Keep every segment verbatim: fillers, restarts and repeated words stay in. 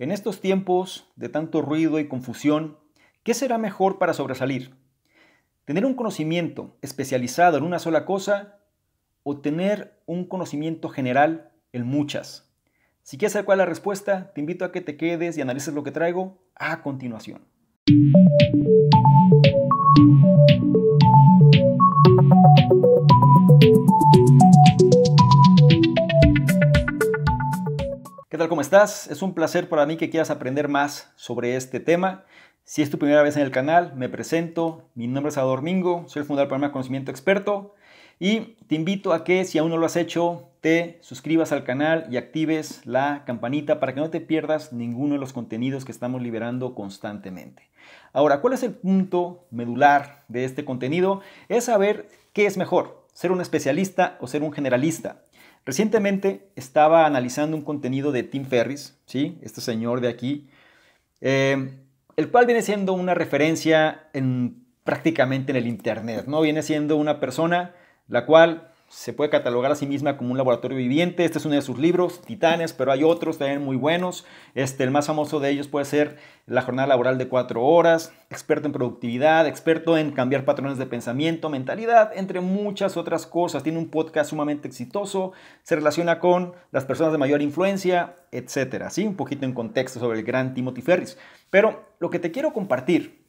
En estos tiempos de tanto ruido y confusión, ¿qué será mejor para sobresalir? ¿Tener un conocimiento especializado en una sola cosa o tener un conocimiento general en muchas? Si quieres saber cuál es la respuesta, te invito a que te quedes y analices lo que traigo a continuación. ¿Qué tal? ¿Cómo estás? Es un placer para mí que quieras aprender más sobre este tema. Si es tu primera vez en el canal, me presento. Mi nombre es Salvador Mingo, soy el fundador del programa Conocimiento Experto. Y te invito a que, si aún no lo has hecho, te suscribas al canal y actives la campanita para que no te pierdas ninguno de los contenidos que estamos liberando constantemente. Ahora, ¿cuál es el punto medular de este contenido? Es saber qué es mejor, ser un especialista o ser un generalista. Recientemente estaba analizando un contenido de Tim Ferriss, ¿sí? Este señor de aquí, eh, el cual viene siendo una referencia en, prácticamente en el internet, ¿no? Viene siendo una persona la cual se puede catalogar a sí misma como un laboratorio viviente. Este es uno de sus libros, Titanes, pero hay otros también muy buenos. Este, el más famoso de ellos puede ser La Jornada Laboral de Cuatro Horas, experto en productividad, experto en cambiar patrones de pensamiento, mentalidad, entre muchas otras cosas. Tiene un podcast sumamente exitoso, se relaciona con las personas de mayor influencia, etcétera. Así, un poquito en contexto sobre el gran Timothy Ferriss. Pero lo que te quiero compartir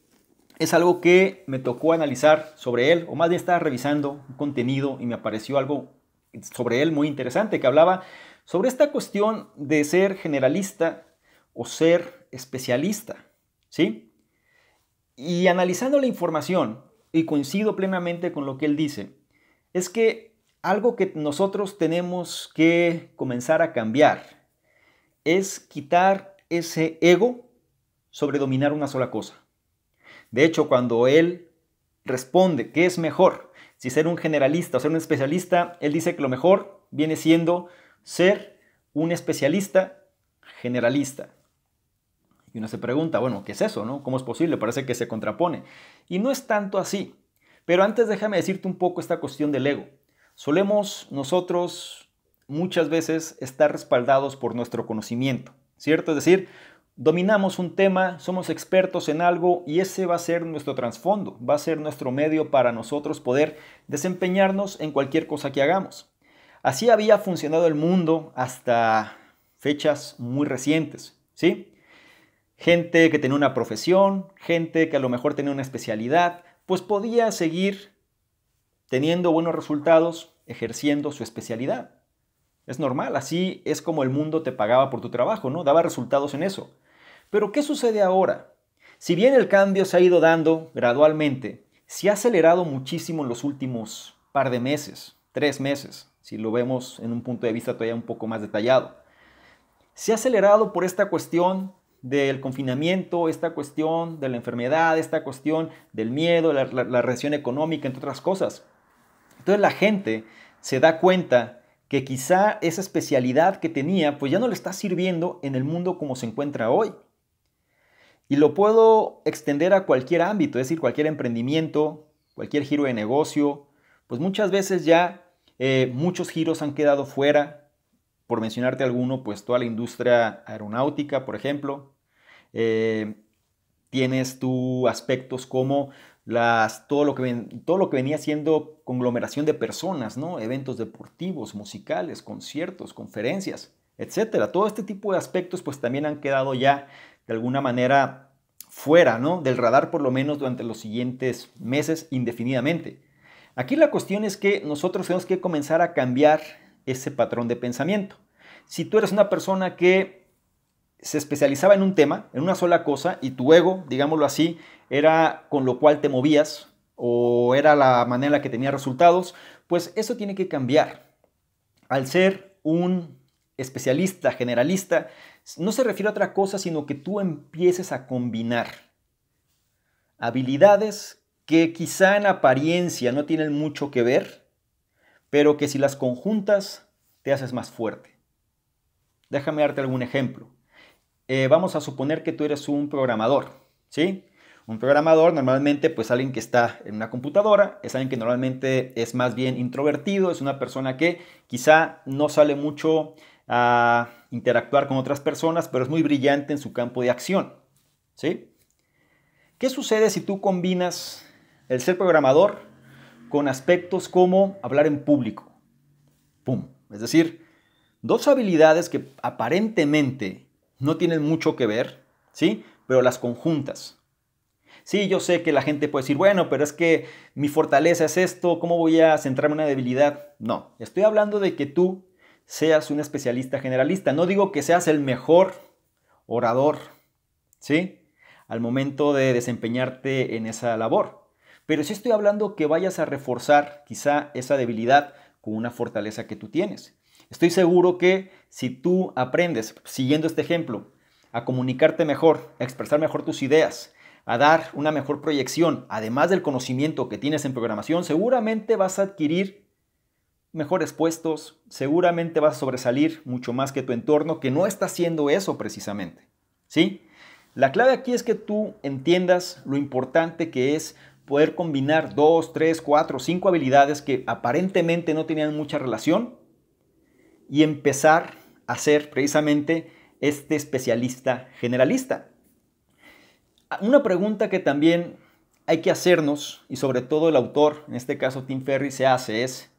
es algo que me tocó analizar sobre él, o más bien estaba revisando un contenido y me apareció algo sobre él muy interesante que hablaba sobre esta cuestión de ser generalista o ser especialista, ¿sí? Y analizando la información, y coincido plenamente con lo que él dice, es que algo que nosotros tenemos que comenzar a cambiar es quitar ese ego sobre dominar una sola cosa. De hecho, cuando él responde qué es mejor, si ser un generalista o ser un especialista, él dice que lo mejor viene siendo ser un especialista generalista. Y uno se pregunta, bueno, ¿qué es eso, no? ¿Cómo es posible? Parece que se contrapone. Y no es tanto así. Pero antes déjame decirte un poco esta cuestión del ego. Solemos nosotros muchas veces estar respaldados por nuestro conocimiento, ¿cierto? Es decir, dominamos un tema, somos expertos en algo y ese va a ser nuestro trasfondo, va a ser nuestro medio para nosotros poder desempeñarnos en cualquier cosa que hagamos. Así había funcionado el mundo hasta fechas muy recientes, ¿sí? Gente que tenía una profesión, gente que a lo mejor tenía una especialidad, pues podía seguir teniendo buenos resultados ejerciendo su especialidad. Es normal, así es como el mundo te pagaba por tu trabajo, ¿no? Daba resultados en eso. Pero, ¿qué sucede ahora? Si bien el cambio se ha ido dando gradualmente, se ha acelerado muchísimo en los últimos par de meses, tres meses, si lo vemos en un punto de vista todavía un poco más detallado. Se ha acelerado por esta cuestión del confinamiento, esta cuestión de la enfermedad, esta cuestión del miedo, la, la, la recesión económica, entre otras cosas. Entonces la gente se da cuenta que quizá esa especialidad que tenía, pues ya no le está sirviendo en el mundo como se encuentra hoy. Y lo puedo extender a cualquier ámbito, es decir, cualquier emprendimiento, cualquier giro de negocio. Pues muchas veces ya eh, muchos giros han quedado fuera. Por mencionarte alguno, pues toda la industria aeronáutica, por ejemplo. Eh, tienes tú aspectos como Las, todo, lo que, todo lo que venía siendo conglomeración de personas, ¿no? Eventos deportivos, musicales, conciertos, conferencias, etcétera. Todo este tipo de aspectos pues también han quedado ya de alguna manera fuera, ¿no? Del radar, por lo menos durante los siguientes meses indefinidamente. Aquí la cuestión es que nosotros tenemos que comenzar a cambiar ese patrón de pensamiento. Si tú eres una persona que se especializaba en un tema, en una sola cosa, y tu ego, digámoslo así, era con lo cual te movías o era la manera en la que tenías resultados, pues eso tiene que cambiar. Al ser un especialista, generalista, no se refiere a otra cosa, sino que tú empieces a combinar habilidades que quizá en apariencia no tienen mucho que ver, pero que si las conjuntas te haces más fuerte. Déjame darte algún ejemplo. Eh, vamos a suponer que tú eres un programador, ¿sí? Un programador normalmente pues alguien que está en una computadora, es alguien que normalmente es más bien introvertido, es una persona que quizá no sale mucho a interactuar con otras personas, pero es muy brillante en su campo de acción, ¿sí? ¿Qué sucede si tú combinas el ser programador con aspectos como hablar en público? ¡Pum! Es decir, dos habilidades que aparentemente no tienen mucho que ver, ¿sí? Pero las conjuntas. Sí, yo sé que la gente puede decir, bueno, pero es que mi fortaleza es esto, ¿cómo voy a centrarme en una debilidad? No, estoy hablando de que tú seas un especialista generalista. No digo que seas el mejor orador, ¿sí? Al momento de desempeñarte en esa labor. Pero sí estoy hablando que vayas a reforzar quizá esa debilidad con una fortaleza que tú tienes. Estoy seguro que si tú aprendes, siguiendo este ejemplo, a comunicarte mejor, a expresar mejor tus ideas, a dar una mejor proyección, además del conocimiento que tienes en programación, seguramente vas a adquirir mejores puestos, seguramente vas a sobresalir mucho más que tu entorno, que no está haciendo eso precisamente, ¿sí? La clave aquí es que tú entiendas lo importante que es poder combinar dos, tres, cuatro, cinco habilidades que aparentemente no tenían mucha relación y empezar a ser precisamente este especialista generalista. Una pregunta que también hay que hacernos, y sobre todo el autor, en este caso Tim Ferriss, se hace es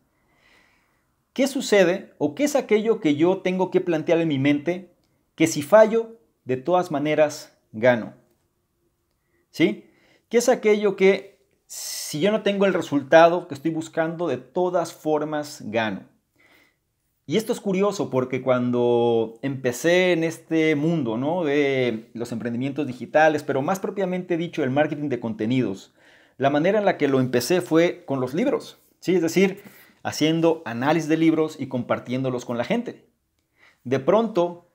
¿qué sucede o qué es aquello que yo tengo que plantear en mi mente que si fallo, de todas maneras gano? ¿Sí? ¿Qué es aquello que si yo no tengo el resultado que estoy buscando, de todas formas gano? Y esto es curioso porque cuando empecé en este mundo, ¿no?, de los emprendimientos digitales, pero más propiamente dicho el marketing de contenidos, la manera en la que lo empecé fue con los libros, ¿sí? Es decir, haciendo análisis de libros y compartiéndolos con la gente. De pronto,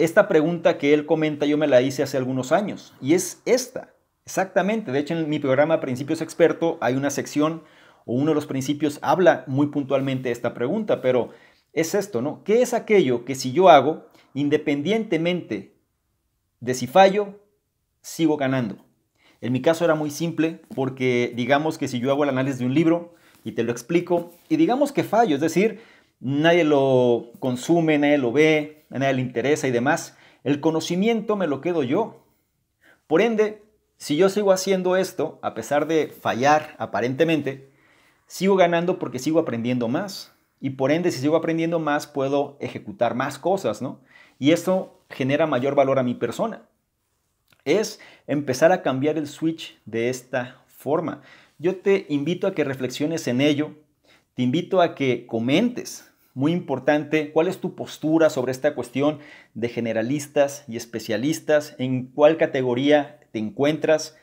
esta pregunta que él comenta yo me la hice hace algunos años y es esta, exactamente. De hecho, en mi programa Principios Experto hay una sección o uno de los principios habla muy puntualmente de esta pregunta, pero es esto, ¿no? ¿Qué es aquello que si yo hago, independientemente de si fallo, sigo ganando? En mi caso era muy simple porque digamos que si yo hago el análisis de un libro y te lo explico y digamos que fallo, es decir, nadie lo consume, nadie lo ve, a nadie le interesa y demás, el conocimiento me lo quedo yo. Por ende, si yo sigo haciendo esto, a pesar de fallar aparentemente, sigo ganando porque sigo aprendiendo más. Y por ende, si sigo aprendiendo más, puedo ejecutar más cosas, ¿no? Y eso genera mayor valor a mi persona. Es empezar a cambiar el switch de esta forma. Yo te invito a que reflexiones en ello. Te invito a que comentes, muy importante, cuál es tu postura sobre esta cuestión de generalistas y especialistas, en cuál categoría te encuentras,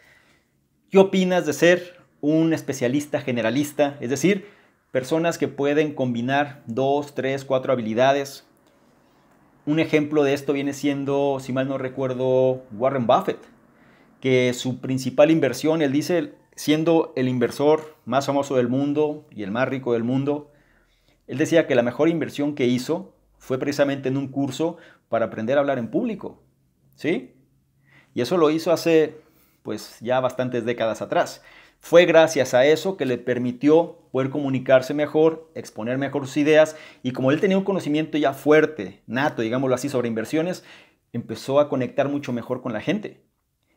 qué opinas de ser un especialista generalista, es decir, personas que pueden combinar dos, tres, cuatro habilidades. Un ejemplo de esto viene siendo, si mal no recuerdo, Warren Buffett, que su principal inversión, él dice, siendo el inversor más famoso del mundo y el más rico del mundo, él decía que la mejor inversión que hizo fue precisamente en un curso para aprender a hablar en público, ¿sí? Y eso lo hizo hace, pues, ya bastantes décadas atrás. Fue gracias a eso que le permitió poder comunicarse mejor, exponer mejor sus ideas y como él tenía un conocimiento ya fuerte, nato, digámoslo así, sobre inversiones, empezó a conectar mucho mejor con la gente.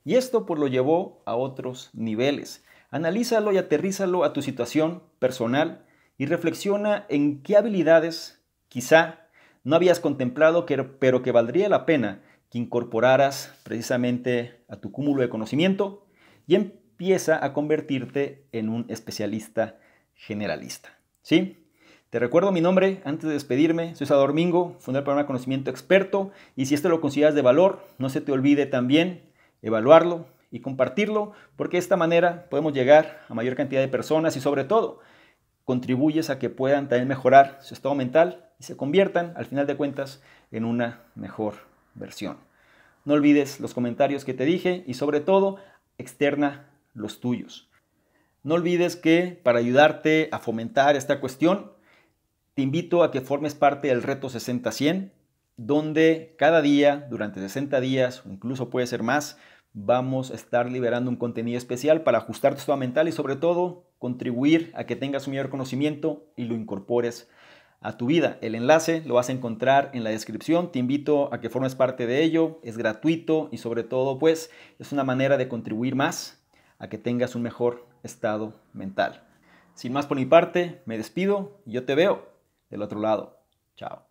Y esto pues lo llevó a otros niveles. Analízalo y aterrízalo a tu situación personal y reflexiona en qué habilidades quizá no habías contemplado, pero que valdría la pena que incorporaras precisamente a tu cúmulo de conocimiento y en empieza a convertirte en un especialista generalista, ¿sí? Te recuerdo mi nombre antes de despedirme. Soy Salvador Mingo, fundador del programa Conocimiento Experto. Y si esto lo consideras de valor, no se te olvide también evaluarlo y compartirlo, porque de esta manera podemos llegar a mayor cantidad de personas y sobre todo contribuyes a que puedan también mejorar su estado mental y se conviertan, al final de cuentas, en una mejor versión. No olvides los comentarios que te dije y sobre todo, externa los tuyos. No olvides que para ayudarte a fomentar esta cuestión, te invito a que formes parte del Reto sesenta cien, donde cada día, durante sesenta días, o incluso puede ser más, vamos a estar liberando un contenido especial para ajustar tu estado mental y sobre todo contribuir a que tengas un mayor conocimiento y lo incorpores a tu vida. El enlace lo vas a encontrar en la descripción. Te invito a que formes parte de ello. Es gratuito y sobre todo, pues, es una manera de contribuir más a que tengas un mejor estado mental. Sin más por mi parte, me despido y yo te veo del otro lado. Chao.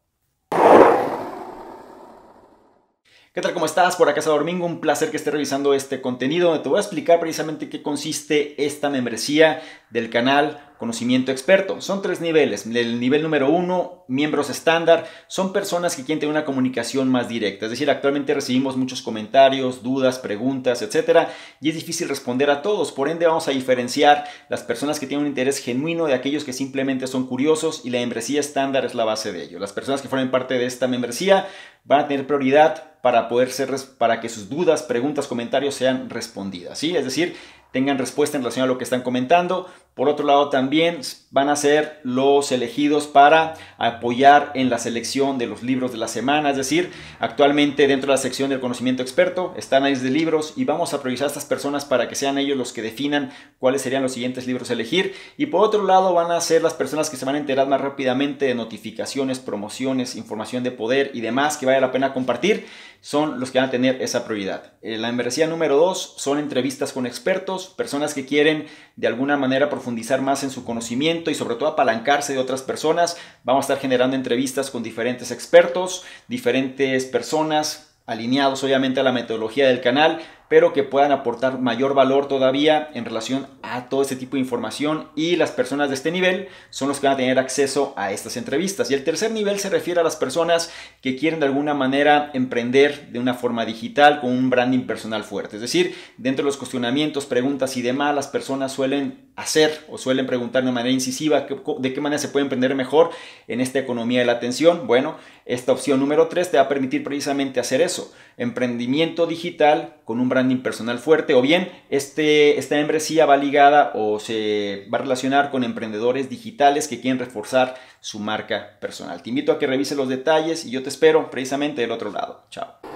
¿Qué tal? ¿Cómo estás? Por acá Salvador Mingo, un placer que estés revisando este contenido donde te voy a explicar precisamente qué consiste esta membresía del canal Conocimiento Experto. Son tres niveles. El nivel número uno, miembros estándar, son personas que quieren tener una comunicación más directa. Es decir, actualmente recibimos muchos comentarios, dudas, preguntas, etcétera, y es difícil responder a todos. Por ende, vamos a diferenciar las personas que tienen un interés genuino de aquellos que simplemente son curiosos, y la membresía estándar es la base de ello. Las personas que formen parte de esta membresía van a tener prioridad para poder ser, para que sus dudas, preguntas, comentarios sean respondidas, ¿sí? Es decir, tengan respuesta en relación a lo que están comentando. Por otro lado, también van a ser los elegidos para apoyar en la selección de los libros de la semana. Es decir, actualmente dentro de la sección del Conocimiento Experto están análisis de libros y vamos a priorizar a estas personas para que sean ellos los que definan cuáles serían los siguientes libros a elegir. Y por otro lado, van a ser las personas que se van a enterar más rápidamente de notificaciones, promociones, información de poder y demás que vale la pena compartir. Son los que van a tener esa prioridad. La membresía número dos son entrevistas con expertos, personas que quieren de alguna manera profundizar más en su conocimiento y sobre todo apalancarse de otras personas. Vamos a estar generando entrevistas con diferentes expertos, diferentes personas, alineados obviamente a la metodología del canal, pero que puedan aportar mayor valor todavía en relación a todo este tipo de información, y las personas de este nivel son los que van a tener acceso a estas entrevistas. Y el tercer nivel se refiere a las personas que quieren de alguna manera emprender de una forma digital con un branding personal fuerte. Es decir, dentro de los cuestionamientos, preguntas y demás, las personas suelen hacer o suelen preguntar de manera incisiva de qué manera se puede emprender mejor en esta economía de la atención. Bueno, esta opción número tres te va a permitir precisamente hacer eso, emprendimiento digital con un branding personal fuerte, o bien este, esta membresía va ligada o se va a relacionar con emprendedores digitales que quieren reforzar su marca personal. Te invito a que revises los detalles y yo te espero precisamente del otro lado. Chao.